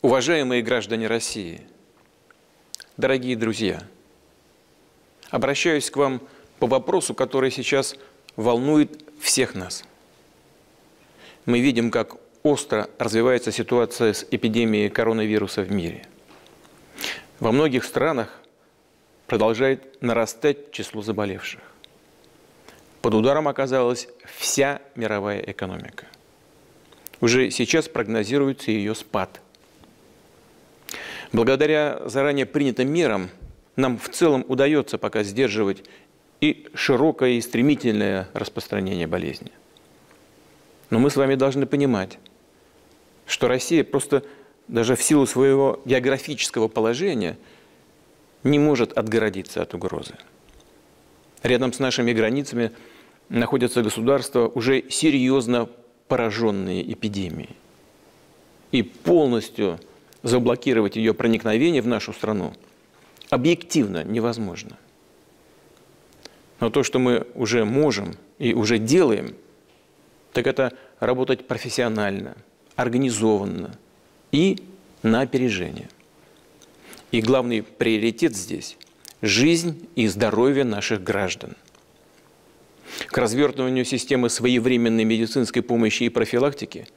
Уважаемые граждане России, дорогие друзья, обращаюсь к вам по вопросу, который сейчас волнует всех нас. Мы видим, как остро развивается ситуация с эпидемией коронавируса в мире. Во многих странах продолжает нарастать число заболевших. Под ударом оказалась вся мировая экономика. Уже сейчас прогнозируется ее спад. Благодаря заранее принятым мерам нам в целом удается пока сдерживать и широкое, и стремительное распространение болезни. Но мы с вами должны понимать, что Россия просто даже в силу своего географического положения не может отгородиться от угрозы. Рядом с нашими границами находятся государства, уже серьезно пораженные эпидемией. И полностью заблокировать ее проникновение в нашу страну объективно невозможно. Но то, что мы уже можем и уже делаем, так это работать профессионально, организованно и на опережение. И главный приоритет здесь – жизнь и здоровье наших граждан. К развертыванию системы своевременной медицинской помощи и профилактики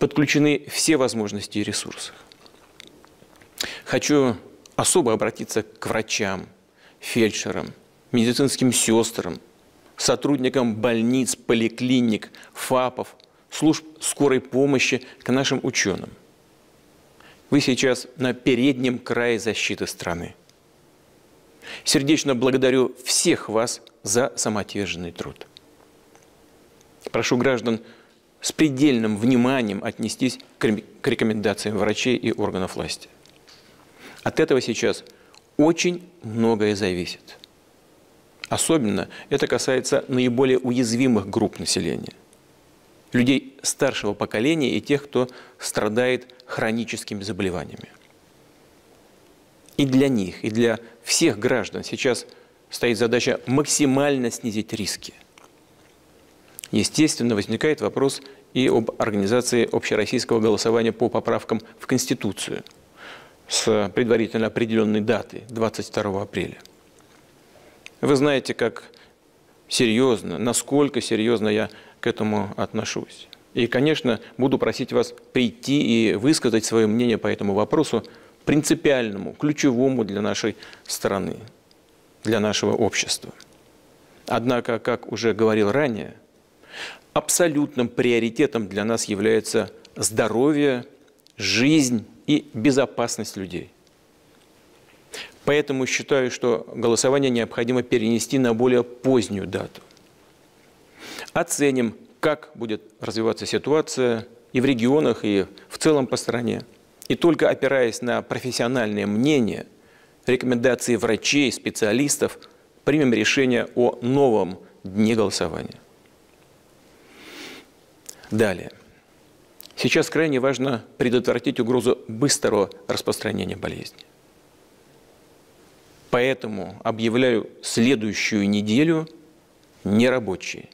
подключены все возможности и ресурсы. Хочу особо обратиться к врачам, фельдшерам, медицинским сестрам, сотрудникам больниц, поликлиник, ФАПов, служб скорой помощи, к нашим ученым. Вы сейчас на переднем крае защиты страны. Сердечно благодарю всех вас за самоотверженный труд. Прошу граждан с предельным вниманием отнестись к рекомендациям врачей и органов власти. От этого сейчас очень многое зависит. Особенно это касается наиболее уязвимых групп населения. Людей старшего поколения и тех, кто страдает хроническими заболеваниями. И для них, и для всех граждан сейчас стоит задача максимально снизить риски. Естественно, возникает вопрос и об организации общероссийского голосования по поправкам в Конституцию с предварительно определенной датой – 22 апреля. Вы знаете, как серьезно, насколько серьезно я к этому отношусь. И, конечно, буду просить вас прийти и высказать свое мнение по этому вопросу, принципиальному, ключевому для нашей страны, для нашего общества. Однако, как уже говорил ранее, абсолютным приоритетом для нас является здоровье, жизнь и безопасность людей. Поэтому считаю, что голосование необходимо перенести на более позднюю дату. Оценим, как будет развиваться ситуация и в регионах, и в целом по стране. И только опираясь на профессиональное мнение, рекомендации врачей, специалистов, примем решение о новом дне голосования. Далее. Сейчас крайне важно предотвратить угрозу быстрого распространения болезни. Поэтому объявляю следующую неделю нерабочей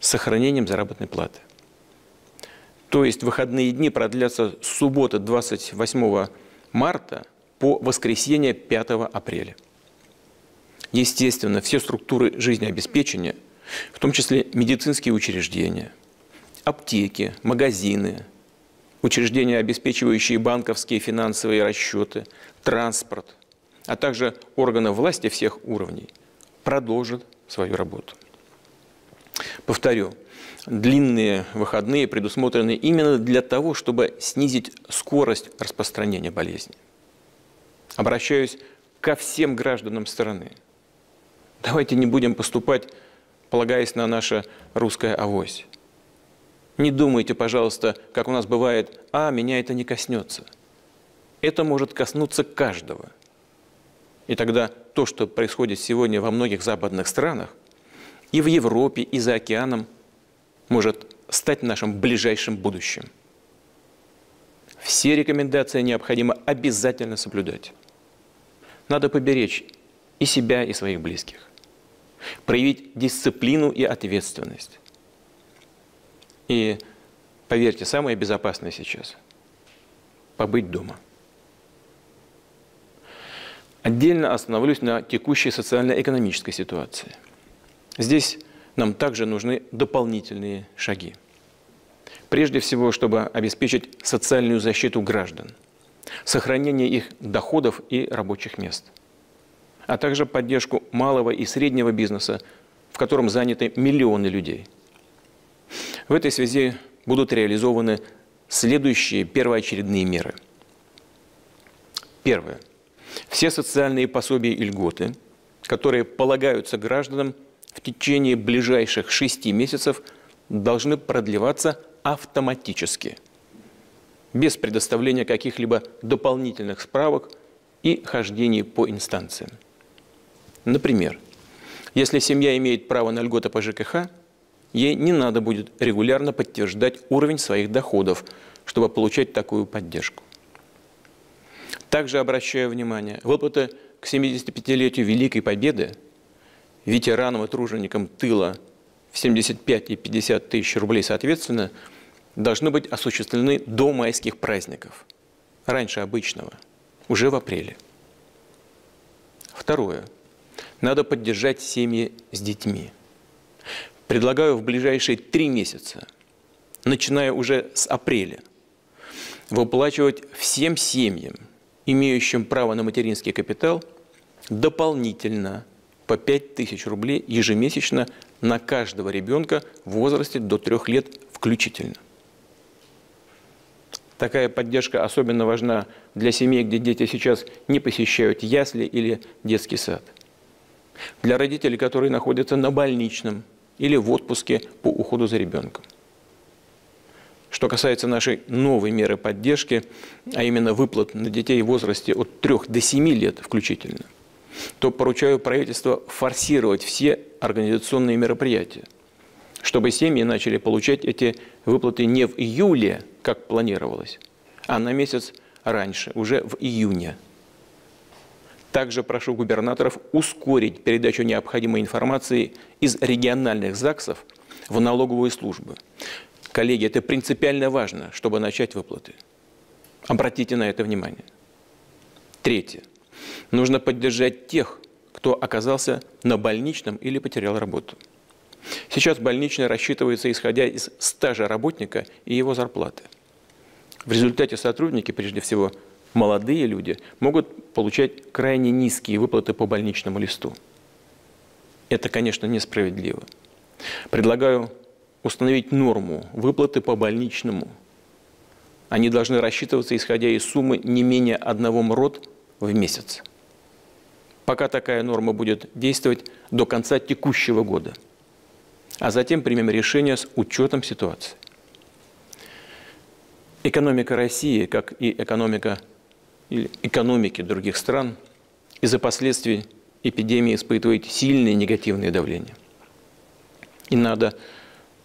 с сохранением заработной платы. То есть выходные дни продлятся с субботы 28 марта по воскресенье 5 апреля. Естественно, все структуры жизнеобеспечения, в том числе медицинские учреждения, аптеки, магазины, учреждения, обеспечивающие банковские финансовые расчеты, транспорт, а также органы власти всех уровней, продолжат свою работу. Повторю, длинные выходные предусмотрены именно для того, чтобы снизить скорость распространения болезни. Обращаюсь ко всем гражданам страны. Давайте не будем поступать, полагаясь на наше русское авось. Не думайте, пожалуйста, как у нас бывает, а меня это не коснется. Это может коснуться каждого. И тогда то, что происходит сегодня во многих западных странах, и в Европе, и за океаном, может стать нашим ближайшим будущим. Все рекомендации необходимо обязательно соблюдать. Надо поберечь и себя, и своих близких. Проявить дисциплину и ответственность. И, поверьте, самое безопасное сейчас побыть дома. Отдельно остановлюсь на текущей социально-экономической ситуации. Здесь нам также нужны дополнительные шаги. Прежде всего, чтобы обеспечить социальную защиту граждан, сохранение их доходов и рабочих мест, а также поддержку малого и среднего бизнеса, в котором заняты миллионы людей. В этой связи будут реализованы следующие первоочередные меры. Первое. Все социальные пособия и льготы, которые полагаются гражданам в течение ближайших 6 месяцев, должны продлеваться автоматически, без предоставления каких-либо дополнительных справок и хождений по инстанциям. Например, если семья имеет право на льготы по ЖКХ, ей не надо будет регулярно подтверждать уровень своих доходов, чтобы получать такую поддержку. Также обращаю внимание, выплаты к 75-летию Великой Победы ветеранам и труженикам тыла в 75 и 50 тысяч рублей соответственно должны быть осуществлены до майских праздников, раньше обычного, уже в апреле. Второе. Надо поддержать семьи с детьми. Предлагаю в ближайшие 3 месяца, начиная уже с апреля, выплачивать всем семьям, имеющим право на материнский капитал, дополнительно по 5000 рублей ежемесячно на каждого ребенка в возрасте до 3 лет включительно. Такая поддержка особенно важна для семей, где дети сейчас не посещают ясли или детский сад, для родителей, которые находятся на больничном или в отпуске по уходу за ребенком. Что касается нашей новой меры поддержки, а именно выплат на детей в возрасте от 3 до 7 лет включительно, то поручаю правительству форсировать все организационные мероприятия, чтобы семьи начали получать эти выплаты не в июле, как планировалось, а на месяц раньше, уже в июне. Также прошу губернаторов ускорить передачу необходимой информации из региональных ЗАГСов в налоговую службу. Коллеги, это принципиально важно, чтобы начать выплаты. Обратите на это внимание. Третье. Нужно поддержать тех, кто оказался на больничном или потерял работу. Сейчас больничный рассчитывается, исходя из стажа работника и его зарплаты. В результате сотрудники, прежде всего молодые люди, могут получать крайне низкие выплаты по больничному листу. Это, конечно, несправедливо. Предлагаю установить норму выплаты по больничному. Они должны рассчитываться, исходя из суммы не менее 1 МРОТ в месяц. Пока такая норма будет действовать до конца текущего года, а затем примем решение с учетом ситуации. Экономика России, как и экономики других стран, из-за последствий эпидемии испытывает сильное негативное давление. И надо,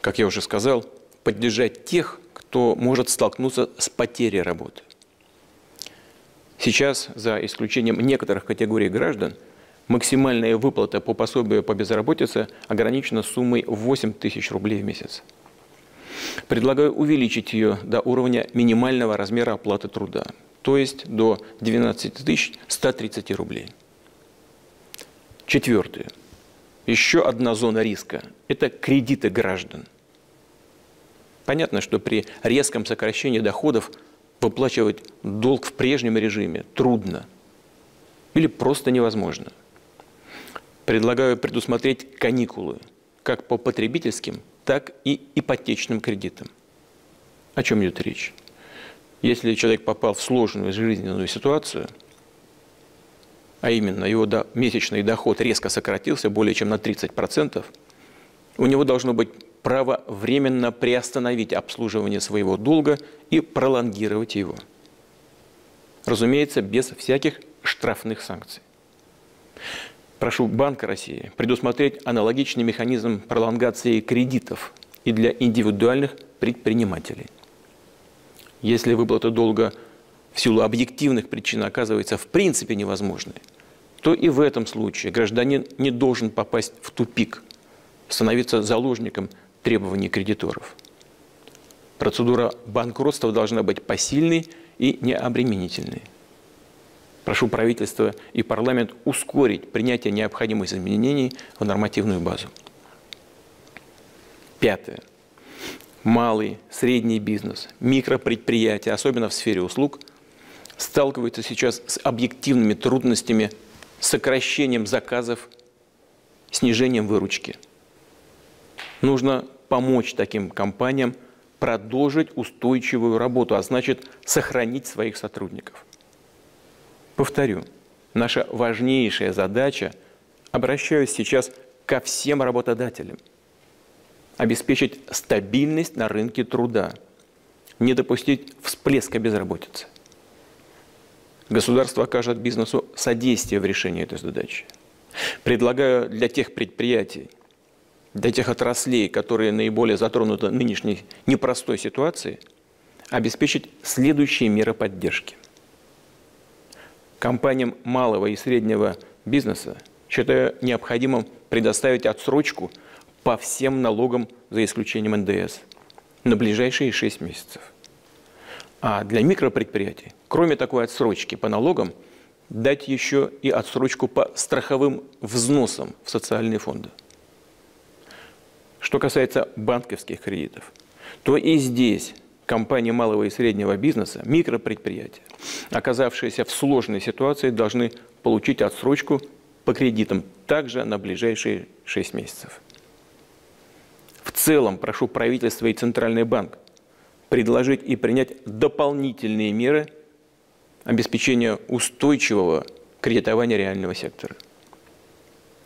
как я уже сказал, поддержать тех, кто может столкнуться с потерей работы. Сейчас, за исключением некоторых категорий граждан, максимальная выплата по пособию по безработице ограничена суммой 8000 рублей в месяц. Предлагаю увеличить ее до уровня минимального размера оплаты труда, то есть до 12 130 рублей. Четвертое. Еще одна зона риска – это кредиты граждан. Понятно, что при резком сокращении доходов выплачивать долг в прежнем режиме трудно или просто невозможно. Предлагаю предусмотреть каникулы как по потребительским, так и ипотечным кредитам. О чем идет речь? Если человек попал в сложную жизненную ситуацию, а именно его месячный доход резко сократился более чем на 30%, у него должно быть право временно приостановить обслуживание своего долга и пролонгировать его. Разумеется, без всяких штрафных санкций. Прошу Банк России предусмотреть аналогичный механизм пролонгации кредитов и для индивидуальных предпринимателей. Если выплата долга в силу объективных причин оказывается в принципе невозможной, то и в этом случае гражданин не должен попасть в тупик, становиться заложником требований кредиторов. Процедура банкротства должна быть посильной и необременительной. Прошу правительство и парламент ускорить принятие необходимых изменений в нормативную базу. Пятое. Малый, средний бизнес, микропредприятия, особенно в сфере услуг, сталкиваются сейчас с объективными трудностями, сокращением заказов, снижением выручки. Нужно помочь таким компаниям продолжить устойчивую работу, а значит, сохранить своих сотрудников. Повторю, наша важнейшая задача, обращаюсь сейчас ко всем работодателям, обеспечить стабильность на рынке труда, не допустить всплеска безработицы. Государство окажет бизнесу содействие в решении этой задачи. Предлагаю для тех предприятий, для тех отраслей, которые наиболее затронуты нынешней непростой ситуацией, обеспечить следующие меры поддержки. Компаниям малого и среднего бизнеса считаю необходимым предоставить отсрочку по всем налогам, за исключением НДС, на ближайшие 6 месяцев. А для микропредприятий, кроме такой отсрочки по налогам, дать еще и отсрочку по страховым взносам в социальные фонды. Что касается банковских кредитов, то и здесь компании малого и среднего бизнеса, микропредприятия, оказавшиеся в сложной ситуации, должны получить отсрочку по кредитам также на ближайшие 6 месяцев. В целом, прошу правительство и Центральный банк предложить и принять дополнительные меры обеспечения устойчивого кредитования реального сектора,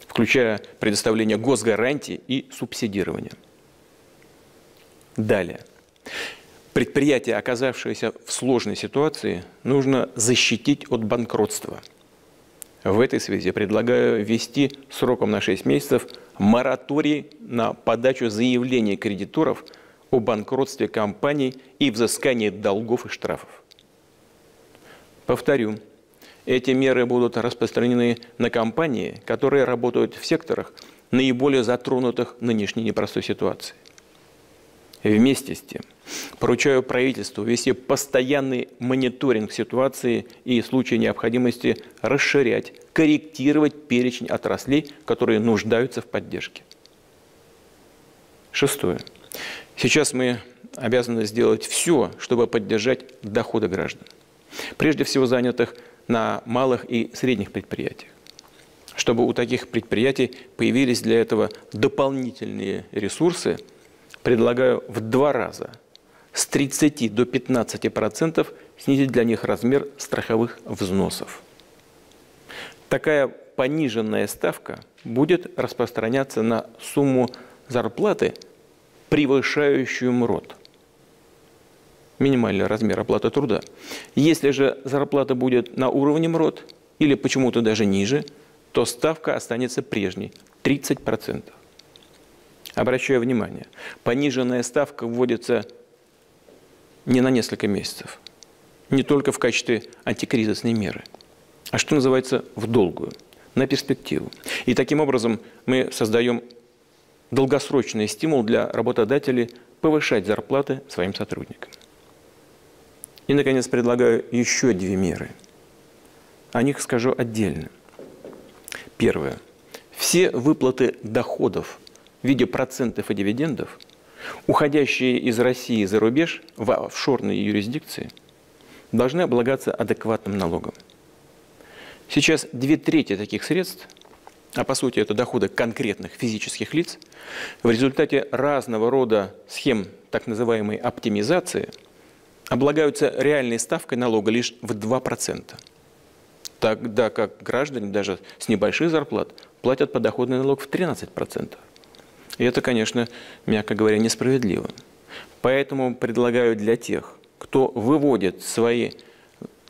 включая предоставление госгарантий и субсидирования. Далее. Предприятия, оказавшиеся в сложной ситуации, нужно защитить от банкротства. В этой связи предлагаю ввести сроком на 6 месяцев мораторий на подачу заявлений кредиторов о банкротстве компаний и взыскании долгов и штрафов. Повторю, эти меры будут распространены на компании, которые работают в секторах, наиболее затронутых нынешней непростой ситуацией. Вместе с тем, поручаю правительству вести постоянный мониторинг ситуации и в случае необходимости расширять, корректировать перечень отраслей, которые нуждаются в поддержке. Шестое. Сейчас мы обязаны сделать все, чтобы поддержать доходы граждан, прежде всего занятых на малых и средних предприятиях, чтобы у таких предприятий появились для этого дополнительные ресурсы. Предлагаю в 2 раза с 30 до 15% снизить для них размер страховых взносов. Такая пониженная ставка будет распространяться на сумму зарплаты, превышающую МРОТ, минимальный размер оплаты труда. Если же зарплата будет на уровне МРОТ или почему-то даже ниже, то ставка останется прежней – 30%. Обращаю внимание, пониженная ставка вводится не на несколько месяцев, не только в качестве антикризисной меры, а что называется в долгую, на перспективу. И таким образом мы создаем долгосрочный стимул для работодателей повышать зарплаты своим сотрудникам. И, наконец, предлагаю еще 2 меры. О них скажу отдельно. Первое. Все выплаты доходов в виде процентов и дивидендов, уходящие из России за рубеж в офшорные юрисдикции, должны облагаться адекватным налогом. Сейчас 2/3 таких средств, а по сути это доходы конкретных физических лиц, в результате разного рода схем так называемой оптимизации облагаются реальной ставкой налога лишь в 2%, тогда как граждане даже с небольших зарплат платят подоходный налог в 13%. И это, конечно, мягко говоря, несправедливо. Поэтому предлагаю для тех, кто выводит свои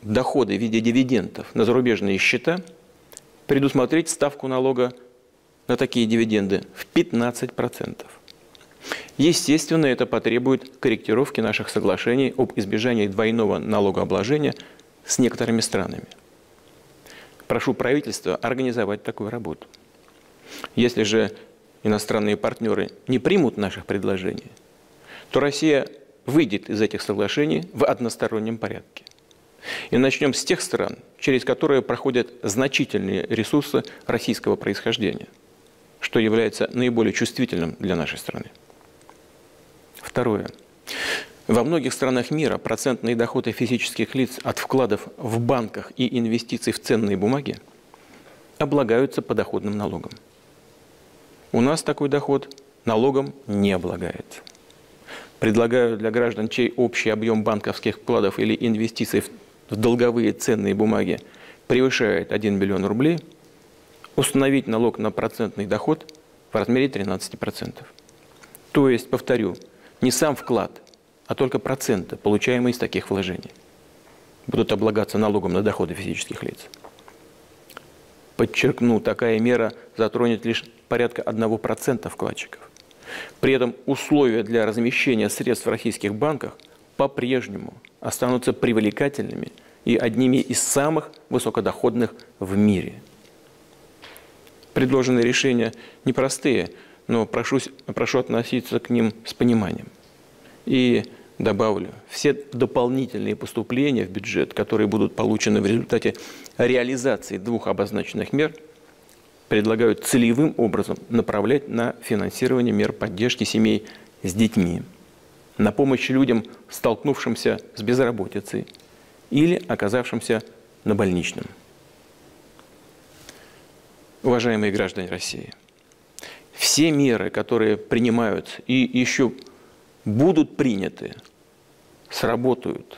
доходы в виде дивидендов на зарубежные счета, предусмотреть ставку налога на такие дивиденды в 15%. Естественно, это потребует корректировки наших соглашений об избежании двойного налогообложения с некоторыми странами. Прошу правительство организовать такую работу. Если же иностранные партнеры не примут наших предложений, то Россия выйдет из этих соглашений в одностороннем порядке. И начнем с тех стран, через которые проходят значительные ресурсы российского происхождения, что является наиболее чувствительным для нашей страны. Второе. Во многих странах мира процентные доходы физических лиц от вкладов в банках и инвестиций в ценные бумаги облагаются подоходным налогом. У нас такой доход налогом не облагается. Предлагаю для граждан, чей общий объем банковских вкладов или инвестиций в долговые ценные бумаги превышает 1 миллион рублей, установить налог на процентный доход в размере 13%. То есть, повторю, не сам вклад, а только проценты, получаемые из таких вложений, будут облагаться налогом на доходы физических лиц. Подчеркну, такая мера затронет лишь порядка 1% вкладчиков. При этом условия для размещения средств в российских банках по-прежнему останутся привлекательными и одними из самых высокодоходных в мире. Предложенные решения непростые, но прошу относиться к ним с пониманием. И добавлю, все дополнительные поступления в бюджет, которые будут получены в результате реализации двух обозначенных мер, предлагаю целевым образом направлять на финансирование мер поддержки семей с детьми, на помощь людям, столкнувшимся с безработицей или оказавшимся на больничном. Уважаемые граждане России, все меры, которые принимаются и еще будут приняты, сработают,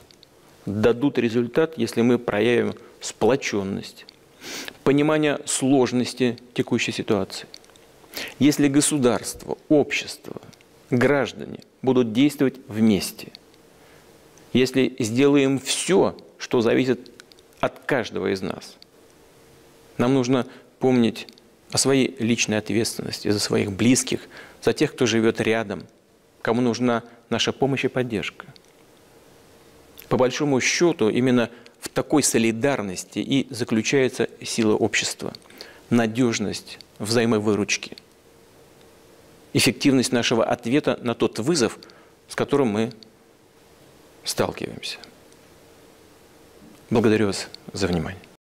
дадут результат, если мы проявим сплоченность, понимание сложности текущей ситуации. Если государство, общество, граждане будут действовать вместе, если сделаем все, что зависит от каждого из нас, нам нужно помнить о своей личной ответственности, за своих близких, за тех, кто живет рядом, кому нужна наша помощь и поддержка. По большому счету, именно в такой солидарности и заключается сила общества, надежность взаимовыручки, эффективность нашего ответа на тот вызов, с которым мы сталкиваемся. Благодарю вас за внимание.